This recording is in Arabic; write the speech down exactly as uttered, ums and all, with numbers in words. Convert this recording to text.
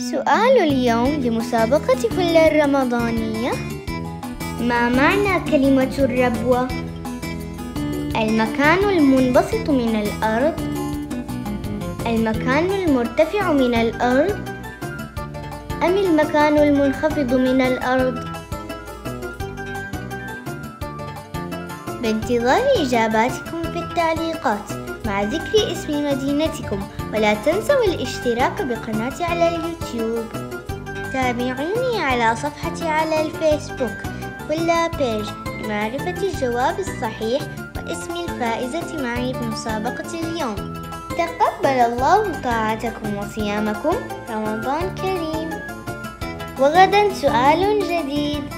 سؤال اليوم لمسابقة فل الرمضانية. ما معنى كلمة الربوة؟ المكان المنبسط من الأرض، المكان المرتفع من الأرض، أم المكان المنخفض من الأرض؟ بانتظار إجاباتكم في التعليقات مع ذكر اسم مدينتكم، ولا تنسوا الاشتراك بقناتي على اليوتيوب. تابعوني على صفحتي على الفيسبوك ولا بيج لمعرفة الجواب الصحيح واسم الفائزة معي في مسابقة اليوم. تقبل الله طاعتكم وصيامكم، رمضان كريم. وغدا سؤال جديد.